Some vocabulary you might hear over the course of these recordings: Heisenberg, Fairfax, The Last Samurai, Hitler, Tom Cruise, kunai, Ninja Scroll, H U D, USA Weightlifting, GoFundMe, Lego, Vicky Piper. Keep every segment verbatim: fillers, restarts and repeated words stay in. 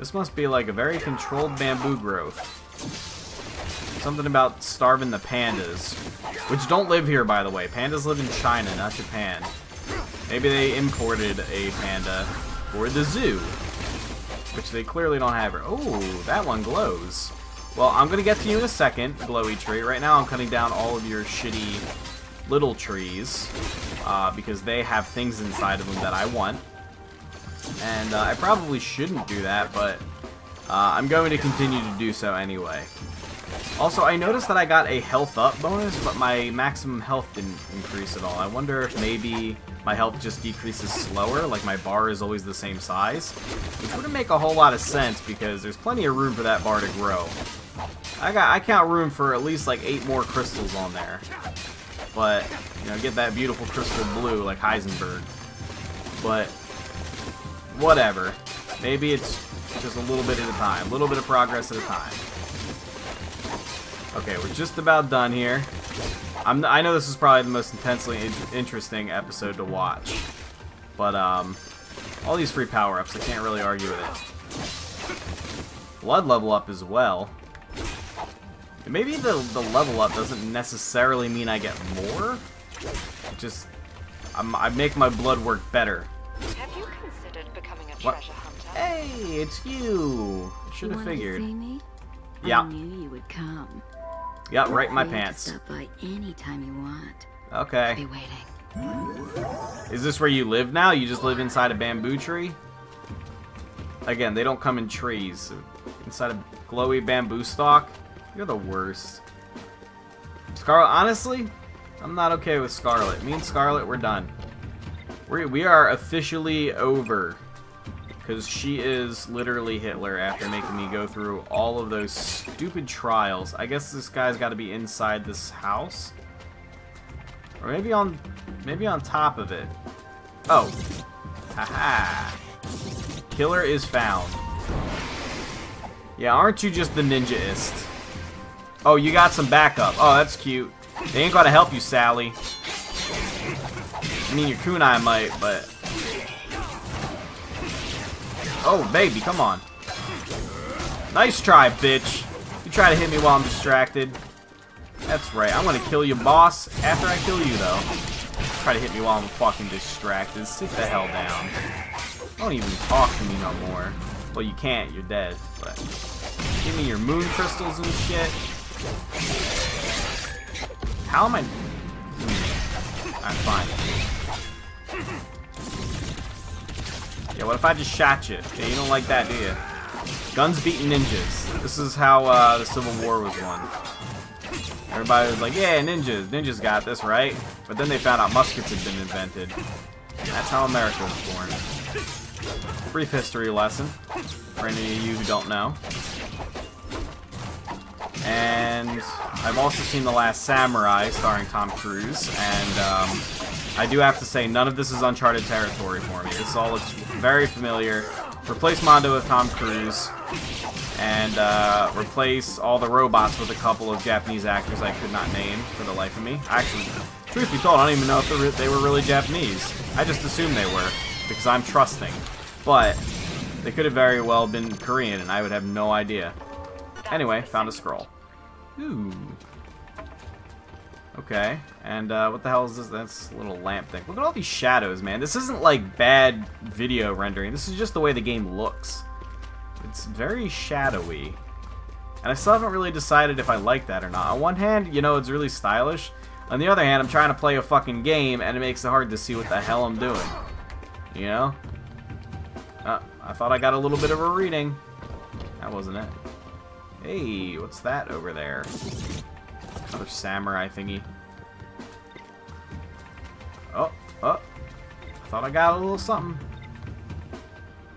This must be like a very controlled bamboo growth. Something about starving the pandas. Which don't live here, by the way. Pandas live in China, not Japan. Maybe they imported a panda for the zoo. Which they clearly don't have here. Oh, that one glows. Well, I'm going to get to you in a second, glowy tree. Right now I'm cutting down all of your shitty little trees. Uh, because they have things inside of them that I want. And uh, I probably shouldn't do that, but uh, I'm going to continue to do so anyway. Also, I noticed that I got a health up bonus, but my maximum health didn't increase at all. I wonder if maybe my health just decreases slower, like my bar is always the same size. Which wouldn't make a whole lot of sense, because there's plenty of room for that bar to grow. I got I count room for at least like eight more crystals on there. But, you know, get that beautiful crystal blue like Heisenberg. But whatever. Maybe it's just a little bit at a time. A little bit of progress at a time. Okay, we're just about done here. I'm, I know this is probably the most intensely in interesting episode to watch. But, um, all these free power-ups, I can't really argue with it. Blood level up as well. And maybe the, the level up doesn't necessarily mean I get more. It just, I'm, I make my blood work better. Have you considered becoming a what? Treasure hunter? Hey, it's you! Should have figured. To see me? Yeah. I knew you would come. Yeah, right in my pants. Stop by any time you want. Okay. Be waiting. Is this where you live now? You just live inside a bamboo tree? Again, they don't come in trees. Inside a glowy bamboo stalk? You're the worst. Scarlet, honestly, I'm not okay with Scarlet. Me and Scarlet, we're done. We we are officially over. Because she is literally Hitler after making me go through all of those stupid trials. I guess this guy's got to be inside this house, or maybe on, maybe on top of it. Oh, haha! Killer is found. Yeah, aren't you just the ninjaist? Oh, you got some backup. Oh, that's cute. They ain't gonna help you, Sally. I mean, your kunai might, but. Oh, baby, come on. Nice try, bitch. You try to hit me while I'm distracted. That's right. I'm going to kill you, boss. After I kill you, though. Try to hit me while I'm fucking distracted. Sit the hell down. Don't even talk to me no more. Well, you can't. You're dead. But give me your moon crystals and shit. How am I... I'm fine. Yeah, what if I just shot you? Yeah, you don't like that, do you? Guns beating ninjas. This is how uh, the Civil War was won. Everybody was like, yeah, ninjas. Ninjas got this, right? But then they found out muskets had been invented. That's how America was born. Brief history lesson for any of you who don't know. And I've also seen The Last Samurai starring Tom Cruise, and um, I do have to say, none of this is uncharted territory for me. This all looks very familiar. Replace Mondo with Tom Cruise, and uh, replace all the robots with a couple of Japanese actors I could not name for the life of me. Actually, truth be told, I don't even know if they were, they were really Japanese. I just assumed they were, because I'm trusting. But they could have very well been Korean, and I would have no idea. Anyway, found a scroll. Ooh. Okay, and uh, what the hell is this? That's a little lamp thing. Look at all these shadows, man. This isn't like bad video rendering. This is just the way the game looks. It's very shadowy. And I still haven't really decided if I like that or not. On one hand, you know, it's really stylish. On the other hand, I'm trying to play a fucking game, and it makes it hard to see what the hell I'm doing. You know? Uh, I thought I got a little bit of a reading. That wasn't it. Hey, what's that over there? Another samurai thingy. Oh, oh. I thought I got a little something.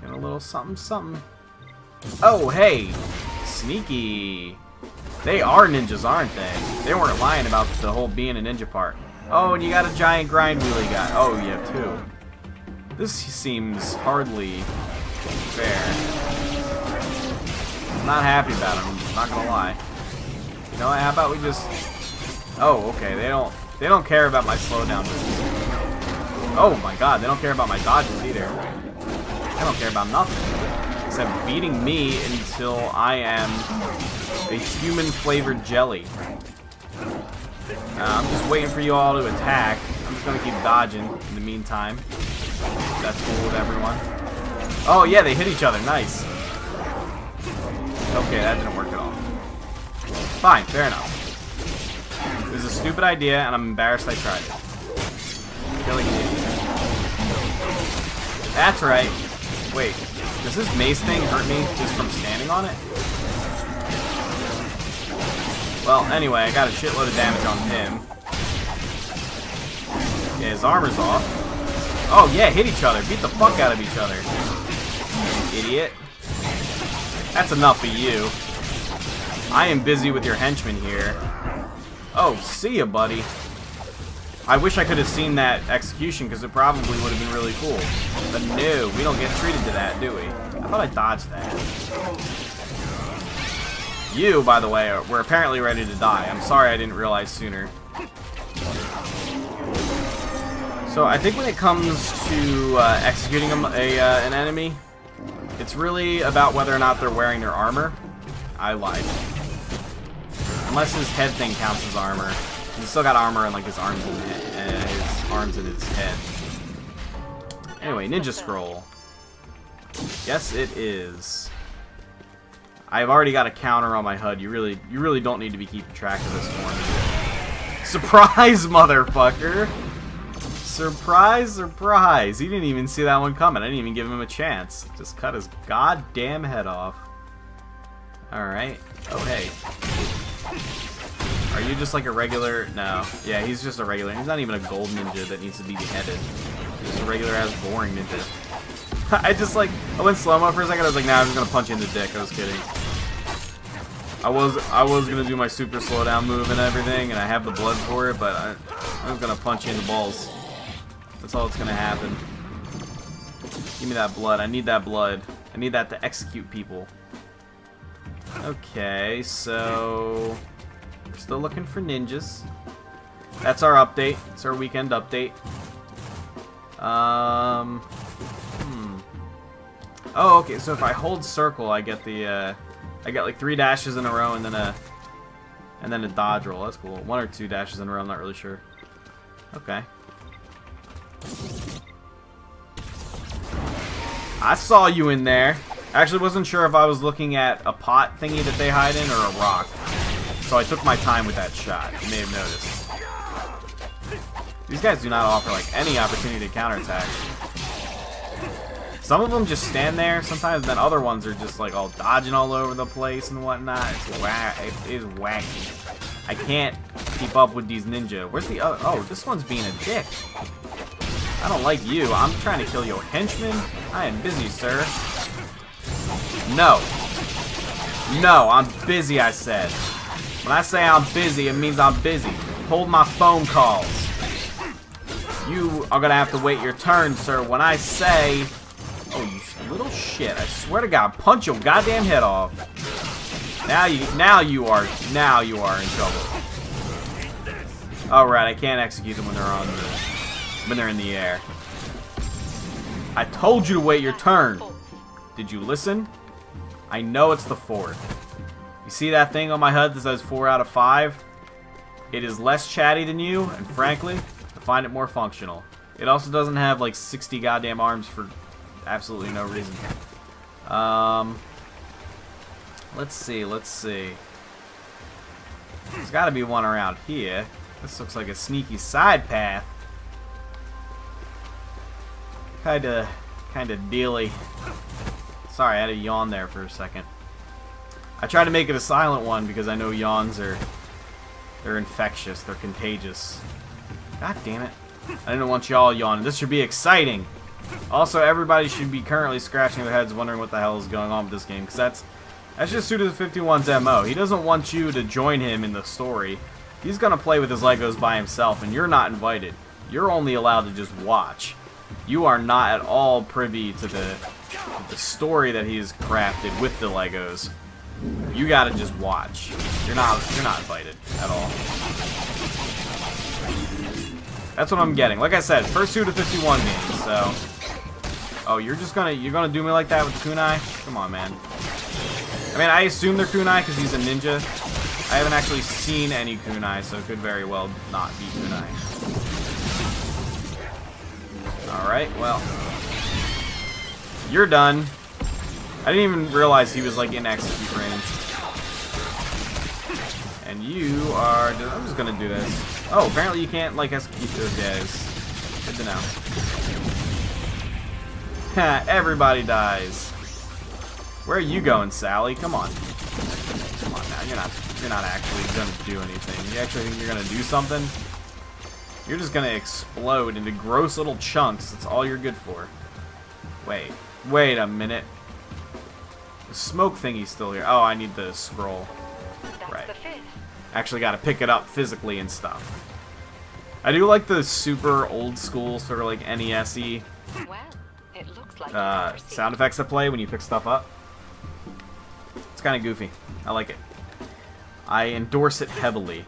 Got a little something, something. Oh, hey! Sneaky! They are ninjas, aren't they? They weren't lying about the whole being a ninja part. Oh, and you got a giant grind wheelie guy. Oh, yeah, too. This seems hardly fair. I'm not happy about him, I'm not gonna lie. You know what, how about we just... Oh, okay, they don't they don't care about my slowdown moves. Oh my god, they don't care about my dodges either. They don't care about nothing. except beating me until I am a human-flavored jelly. Uh, I'm just waiting for you all to attack. I'm just gonna keep dodging in the meantime. That's cool with everyone. Oh yeah, they hit each other. Nice. Okay, that didn't work at all. Fine, fair enough. It was a stupid idea, and I'm embarrassed I tried it. Killing you. That's right. Wait, does this mace thing hurt me just from standing on it? Well, anyway, I got a shitload of damage on him. Yeah, his armor's off. Oh, yeah, hit each other. Beat the fuck out of each other. Idiot. That's enough of you. I am busy with your henchmen here. Oh, see ya, buddy. I wish I could have seen that execution, because it probably would have been really cool. But no, we don't get treated to that, do we? I thought I dodged that. You, by the way, were apparently ready to die. I'm sorry I didn't realize sooner. So I think when it comes to uh, executing a, a, uh, an enemy, it's really about whether or not they're wearing their armor. I lied. Unless his head thing counts as armor. He's still got armor and like his arms and uh, his arms and his head. Anyway, Ninja Scroll. Yes, it is. I've already got a counter on my H U D. You really, you really don't need to be keeping track of this one. Surprise, motherfucker! Surprise, surprise! He didn't even see that one coming. I didn't even give him a chance. Just cut his goddamn head off. All right. Oh hey. Are you just like a regular? No. Yeah, he's just a regular. He's not even a gold ninja that needs to be beheaded. He's just a regular ass boring ninja. I just like, I went slow-mo for a second. I was like, nah, I'm just gonna punch you in the dick. I was kidding. I was I was gonna do my super slow down move and everything, and I have the blood for it, but I, I was gonna punch you in the balls. That's all that's gonna happen. Give me that blood. I need that blood. I need that to execute people. Okay, so... still looking for ninjas. That's our update. It's our weekend update. Um. Hmm. Oh, okay. So if I hold circle, I get the, uh, I get like three dashes in a row and then a, and then a dodge roll. That's cool. One or two dashes in a row. I'm not really sure. Okay. I saw you in there. I actually wasn't sure if I was looking at a pot thingy that they hide in or a rock. So I took my time with that shot. You may have noticed. These guys do not offer like any opportunity to counterattack. Some of them just stand there. Sometimes then other ones are just like all dodging all over the place and whatnot. It's whack. It is wacky. I can't keep up with these ninja. Where's the other? Oh, this one's being a dick. I don't like you. I'm trying to kill your henchman. I am busy, sir. No. No, I'm busy, I said. When I say I'm busy, it means I'm busy. Hold my phone calls. You are gonna have to wait your turn, sir. When I say... oh, you little shit. I swear to God, punch your goddamn head off. Now you now you are now you are in trouble. Alright, I can't execute them when they're on the when they're in the air. I told you to wait your turn. Did you listen? I know it's the fourth. You see that thing on my H U D that says four out of five? It is less chatty than you, and frankly, I find it more functional. It also doesn't have like sixty goddamn arms for absolutely no reason. Um, let's see, let's see. There's gotta be one around here. This looks like a sneaky side path. Kinda, kinda dealy. Sorry, I had a yawn there for a second. I try to make it a silent one because I know yawns are, they're infectious, they're contagious. God damn it. I didn't want y'all yawning. This should be exciting. Also, everybody should be currently scratching their heads wondering what the hell is going on with this game, because that's, that's just Suda fifty-one's M O. He doesn't want you to join him in the story. He's going to play with his Legos by himself, and you're not invited. You're only allowed to just watch. You are not at all privy to the, the story that he's crafted with the Legos. You gotta just watch. You're not you're not invited at all. That's what I'm getting. Like I said, first two to fifty-one games, so Oh, you're just gonna you're gonna do me like that with the kunai? Come on, man. I mean, I assume they're kunai because he's a ninja. I haven't actually seen any kunai, so it could very well not be kunai. Alright, well. You're done. I didn't even realize he was, like, in execute range. And you are... I'm just gonna do this. Oh, apparently you can't, like, execute those guys. Good to know. Ha, everybody dies. Where are you going, Sally? Come on. Come on now, you're not... You're not actually gonna do anything. You actually think you're gonna do something? You're just gonna explode into gross little chunks. That's all you're good for. Wait. Wait a minute. The smoke thingy's still here. Oh, I need the scroll. That's right. The fifth. Actually gotta pick it up physically and stuff. I do like the super old school, sort of like N E S-y well, it looks like uh, sound effects that play when you pick stuff up. It's kinda goofy. I like it. I endorse it heavily.